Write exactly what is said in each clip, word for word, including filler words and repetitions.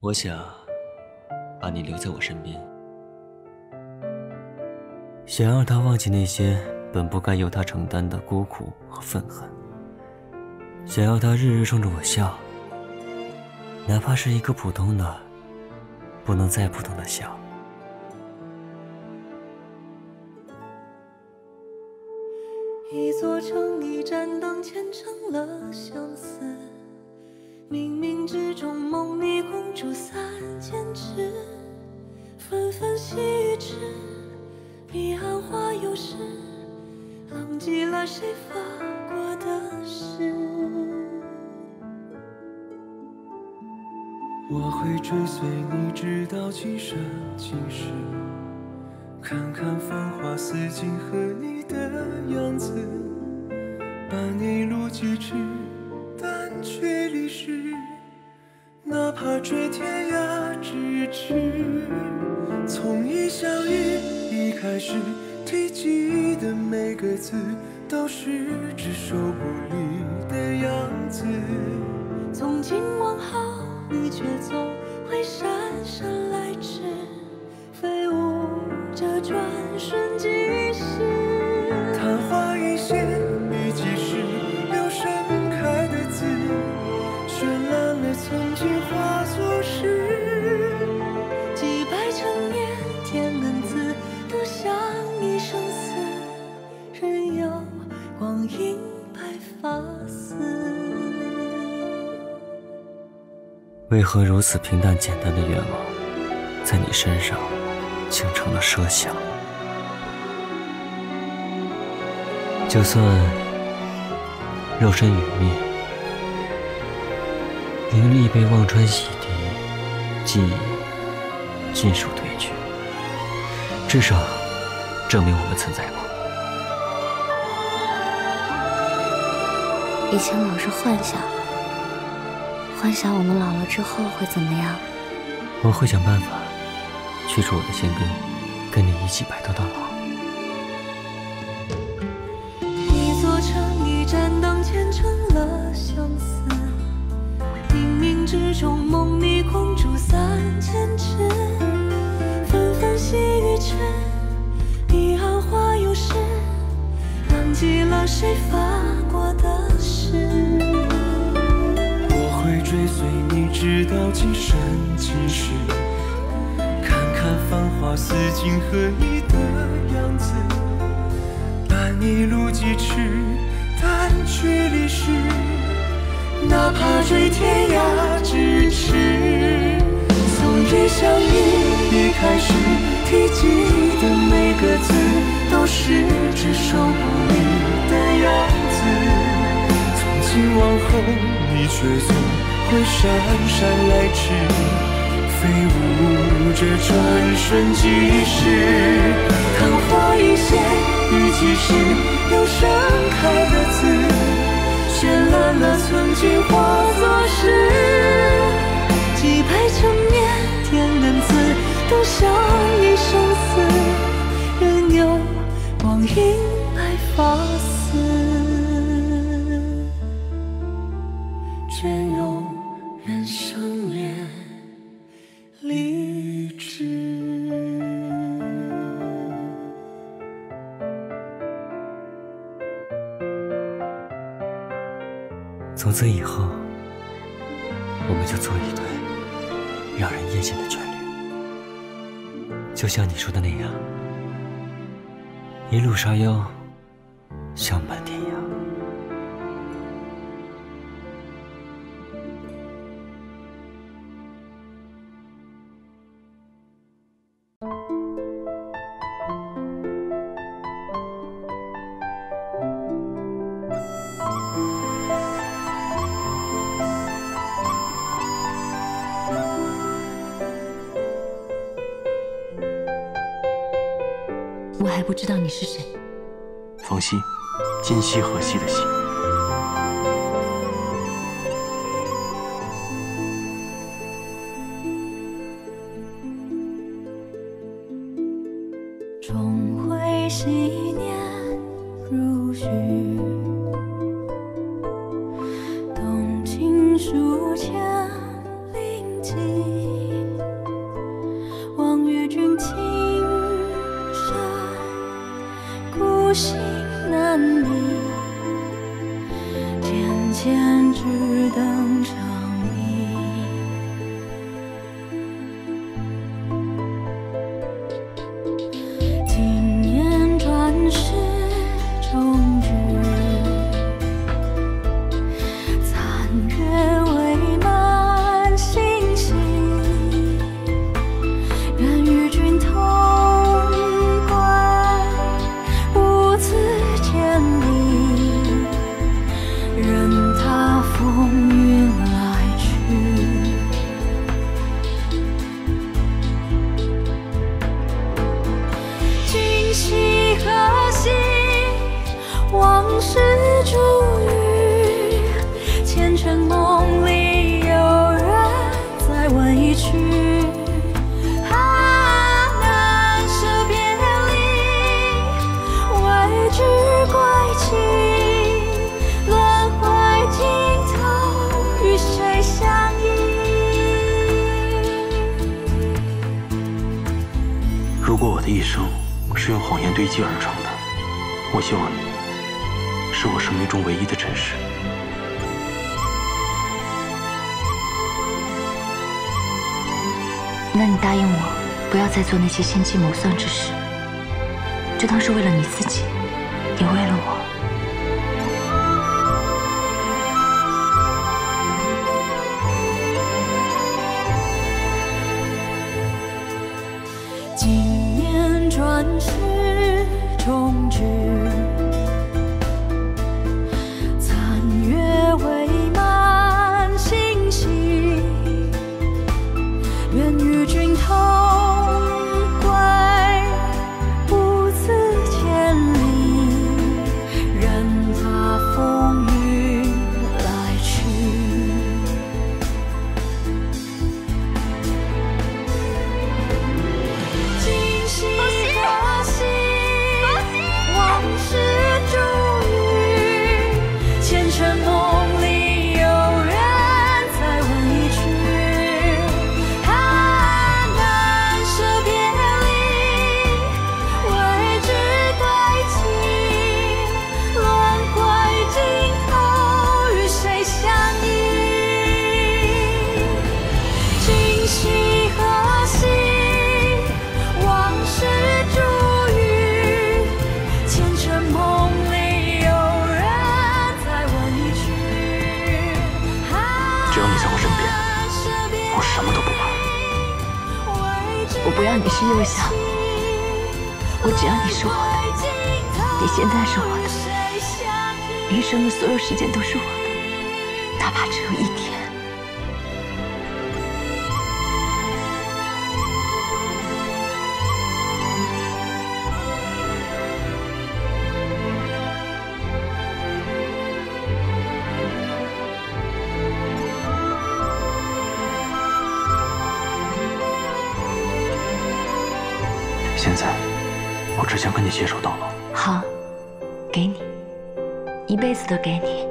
我想把你留在我身边，想让他忘记那些本不该由他承担的孤苦和愤恨，想要他日日冲着我笑，哪怕是一个普通的、不能再普通的笑。一座城，一盏灯，虔诚了相思。 冥冥之中，梦里公主三千尺，纷纷细雨迟，彼岸花又是忘记了谁发过的誓。我会追随你，直到今生今世，看看繁花似锦和你的样子，把你路疾驰。 但却离世，哪怕追天涯咫尺。从一相遇，一开始，提及的每个字，都是执手不离的样子。从今往后，你却总会姗姗来迟，飞舞着转瞬即逝。昙花一现，你即是。 曾经化作诗，几百成年，天文字都像一生死，任由光阴白发丝。为何如此平淡简单的愿望，在你身上竟成了奢想？就算肉身陨灭。 凌厉被忘川洗涤，记忆尽数褪去，至少证明我们存在过。以前老是幻想，幻想我们老了之后会怎么样？我会想办法去除我的仙根，跟你一起白头到老。一座城，一盏灯，虔诚了相思。 冥冥之中，梦里公主三千尺，纷纷细雨迟，彼岸花又是忘记了谁发过的誓。我会追随你，直到今生今世，看看繁花似锦和你的样子，把你路疾驰，但却离世。 哪怕追天涯咫尺，从一相遇一开始，提及的每个字都是执手不离的样子。从今往后，你却总会姗姗来迟，飞舞着转瞬即逝。昙花一现，雨季时又盛开的字。 绚烂了曾经化作诗，几百成年，天文字都像一生死，任由光阴白发丝，卷入人生恋离枝。 从此以后，我们就做一对让人艳羡的眷侣，就像你说的那样，一路沙腰，相伴天涯。不知道你是谁，冯熙，今夕何夕的夕。重回昔年如许，动情书千零寄。是茱萸，前尘梦里有人再问一句，啊，难舍别离，未知归期，轮回尽头与谁相依？如果我的一生是用谎言堆积而成的，我希望你 是我生命中唯一的真实。那你答应我，不要再做那些心机谋算之事，就当是为了你自己，也为了我。经年转世终止。 我不让你是右相，我只要你是我的。你现在是我的，余生的所有时间都是我的，哪怕只有一天。现在，我只想跟你携手到老。好，给你，一辈子都给你。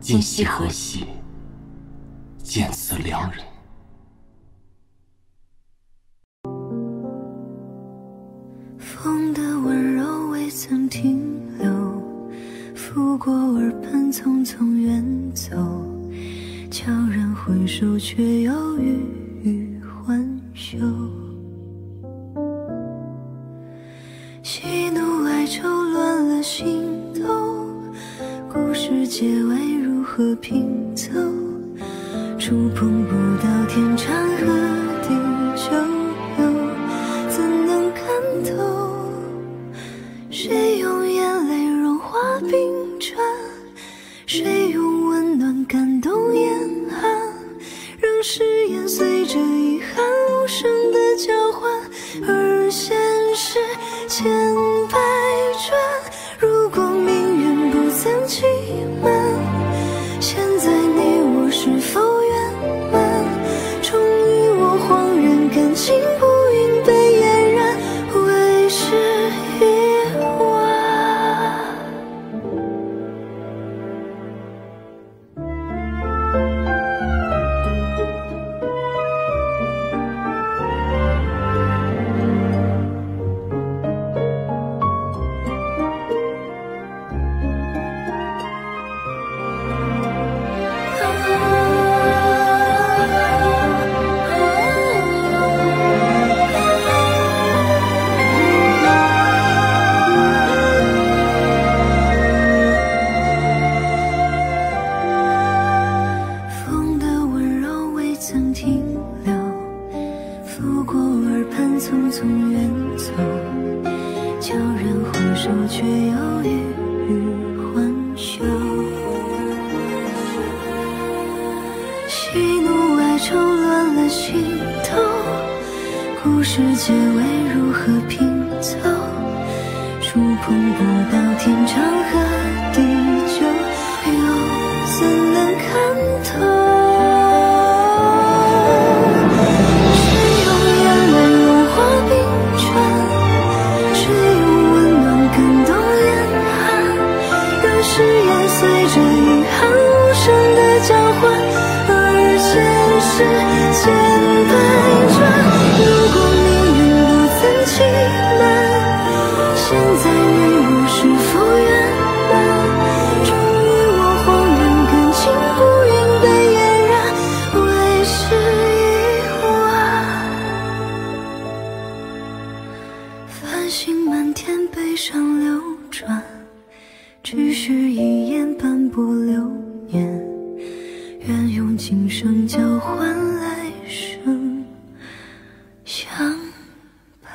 今夕何夕，见此良人。风的温柔未曾停。 拂过耳畔，匆匆远走，悄然回首，却又欲语还休。喜怒哀愁乱了心头，故事结尾如何拼凑？触碰不到天长和地久，又怎能看透？谁用眼泪融化冰？ 谁用温暖感动严寒？让誓言随着遗憾无声的交换，而现实千百转。如果命运不曾欺瞒，现在你我是否圆满？终于我恍然，感情不应被掩染，为时已晚。世界为如何拼凑，触碰不到天长和地久，又怎能看透？ 是千百转，如果命运不曾欺瞒，现在你我是否圆满？终于我恍然，感情不应被掩染，为时已晚。繁星满天，悲伤流转，只是一眼斑驳流年。 愿用今生交换来生相伴。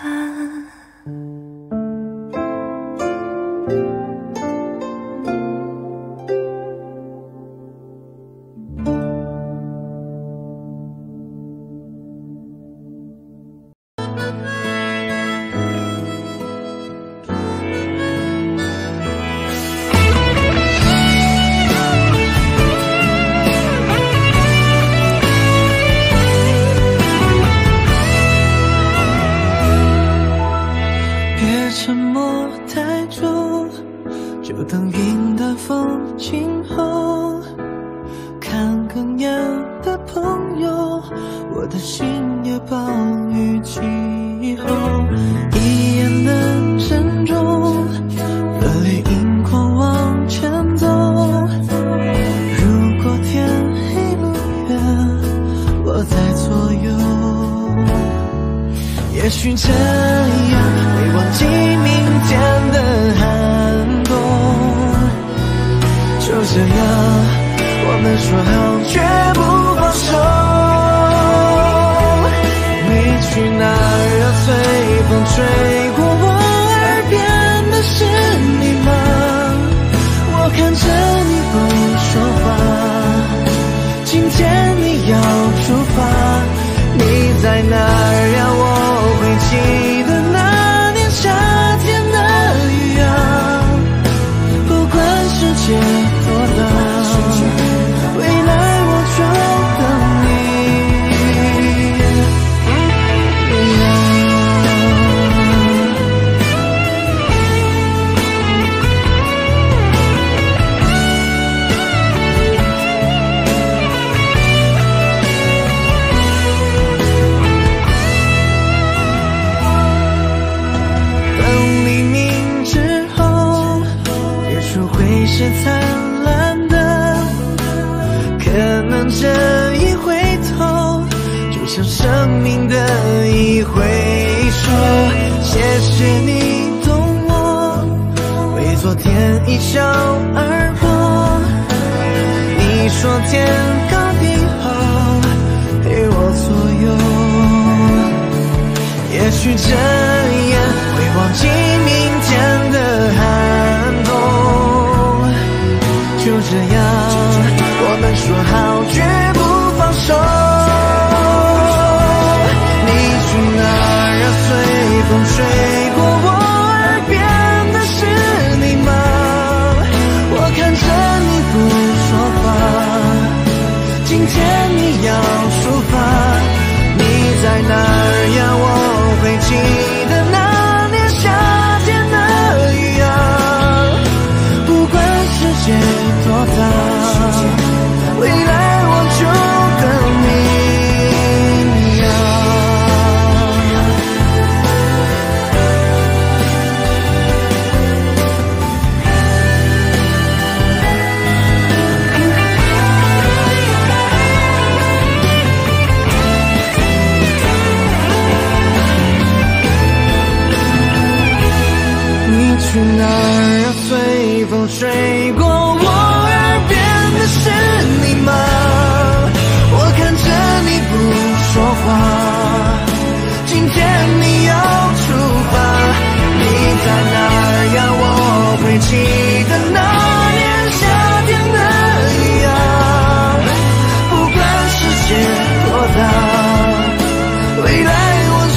未来我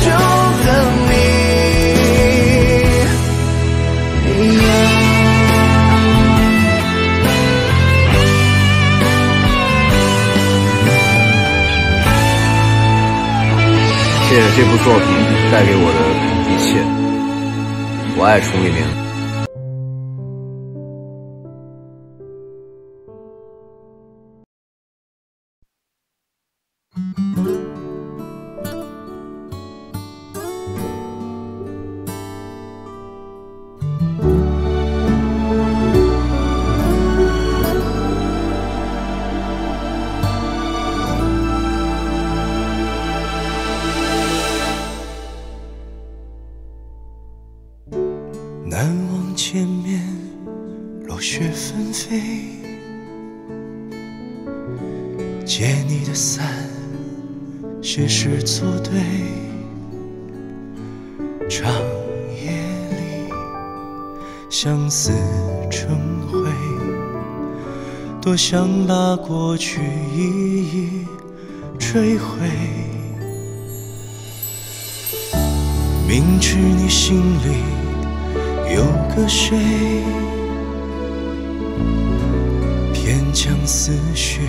就。这部作品带给我的一切。我爱崇明明。 多想把过去一一追回，明知你心里有个谁，偏将思绪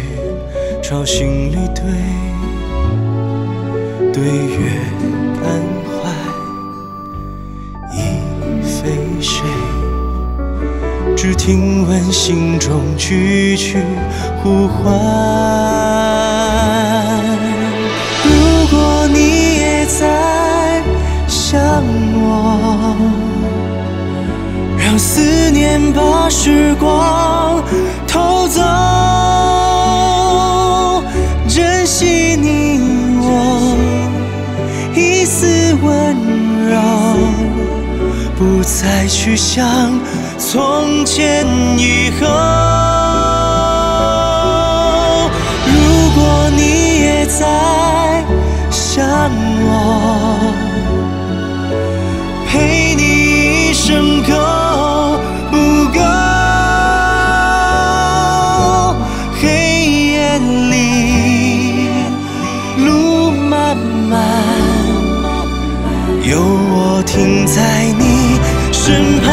朝心里堆，对月感怀已非谁。 只听闻心中句句呼唤。如果你也在想我，让思念把时光偷走，珍惜你我一丝温柔。 不再去想从前以后。如果你也在想我，陪你一生够不够？黑夜里路漫漫，有我停在你。 身旁，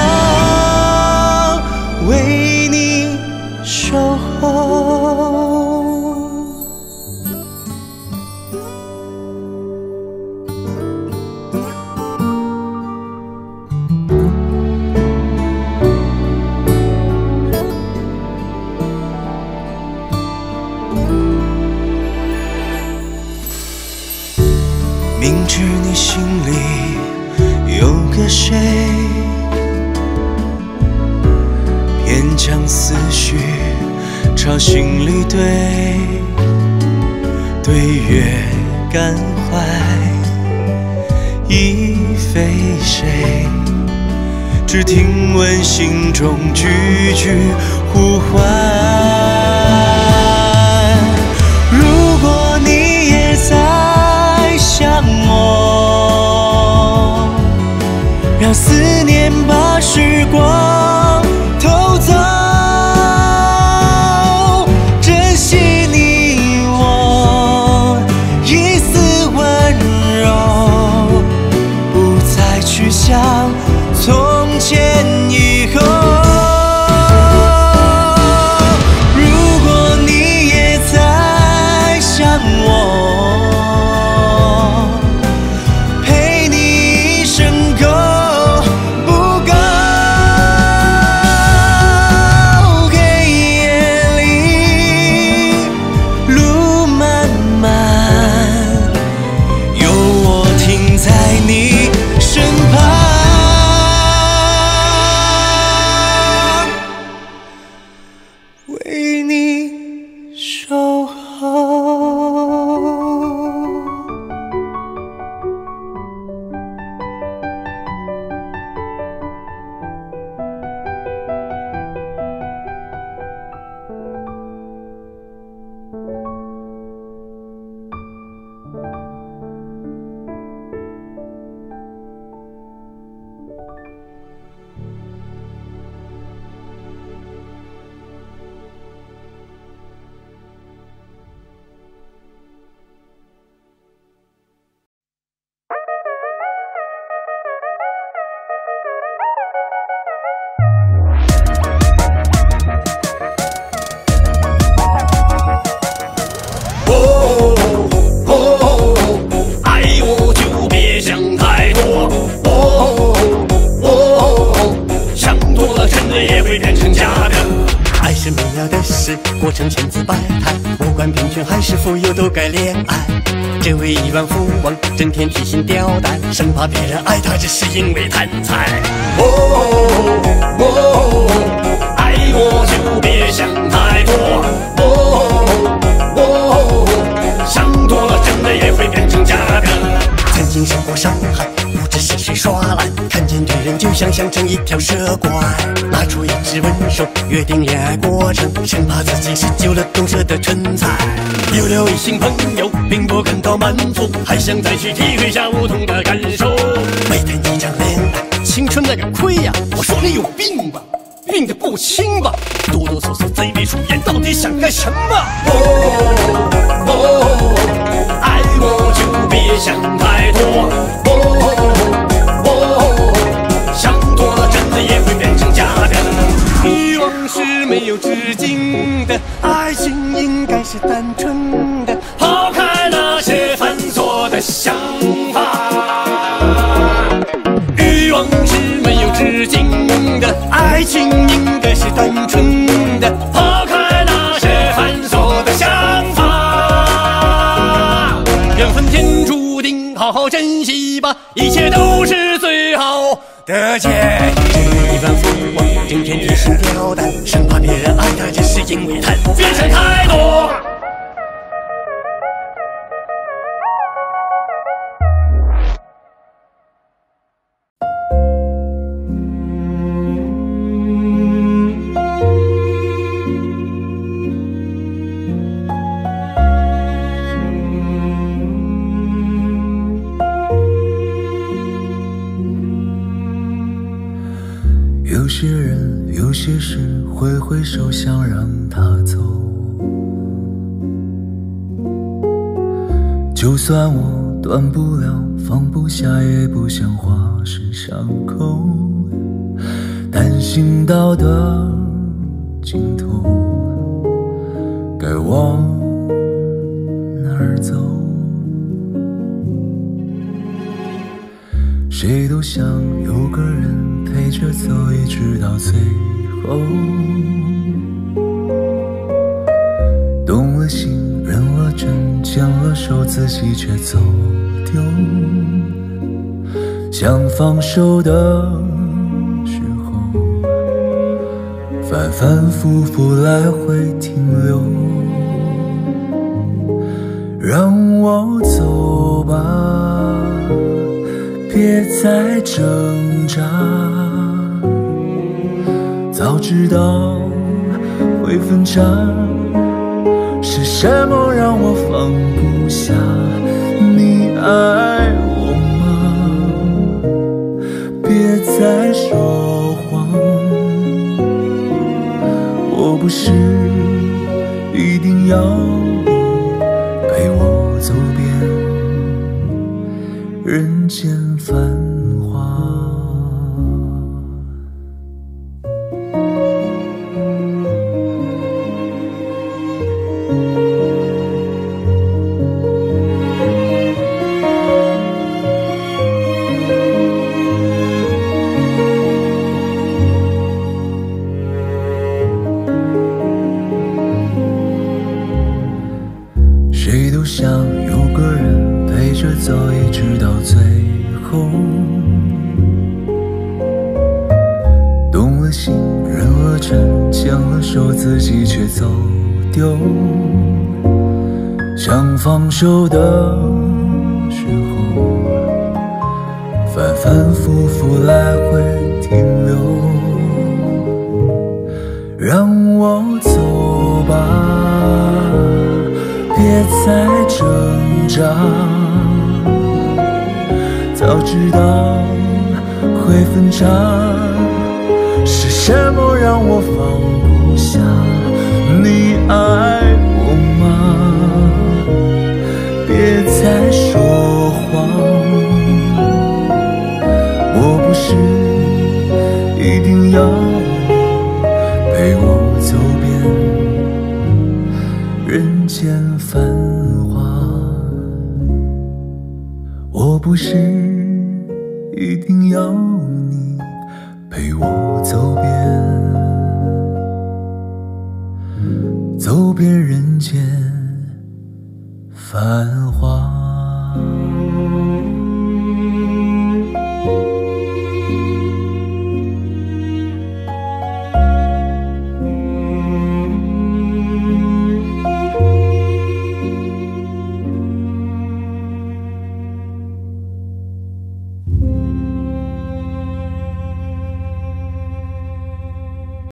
为你守候。明知你心里有个谁。 将思绪朝心里堆，对月感怀已非谁，只听闻心中句句呼唤。如果你也在想我，让思念把时光偷走。 从前以后，如果你也在想我，陪你一生够不够？黑夜里路漫漫，有我停在你身旁。事，过程千姿百态，不管贫穷还是富有都该恋爱。这位亿万富翁整天提心吊胆，生怕别人爱他，只是因为贪财。哦哦哦，爱我就别想太多。哦哦，想多了真的也会变成家人。曾经受过伤害，不知是谁耍赖，看见女人就想想成一条蛇怪，拿出一只温手，约定恋爱过程，生怕自己失救了懂事的蠢材。有了异性朋友，并不感到满足，还想再去体会下不同的感受。每天一场恋爱，青春那个亏呀、啊！我说你有病吧，病得不轻吧！哆哆嗦嗦，贼眉鼠眼，到底想干什么？哦哦哦，爱我就别想太多。哦。 想多了，真的也会变成家人。欲望是没有止境的，爱情应该是单纯的。抛开那些繁琐的想法，欲望是没有止境的，爱情应该是单纯的。抛开那些繁琐的想法，缘分天注定，好好珍惜吧，一切都是最好。 的结局，一万富翁整天提心吊胆，生怕别人爱他，只是因为贪财。别想太多。挥手想让他走，就算我断不了、放不下，也不想化身伤口。但行到的尽头，该往哪儿走？谁都想有个人陪着走，一直到最后。 动了心，认了真，牵了手，自己却走丢。想放手的时候，反反复复来回停留。让我走吧，别再挣扎。早知道会分岔。 是什么让我放不下？你爱我吗？别再说谎，我不是一定要你陪我走遍人间繁华。 放手的时候，反反复复来回停留。让我走吧，别再挣扎。早知道会分岔，是什么让我放不下？你爱我吗？ 别再说谎，我不是一定要你陪我走遍人间繁华，我不是一定要你陪我走遍。走遍人间繁华。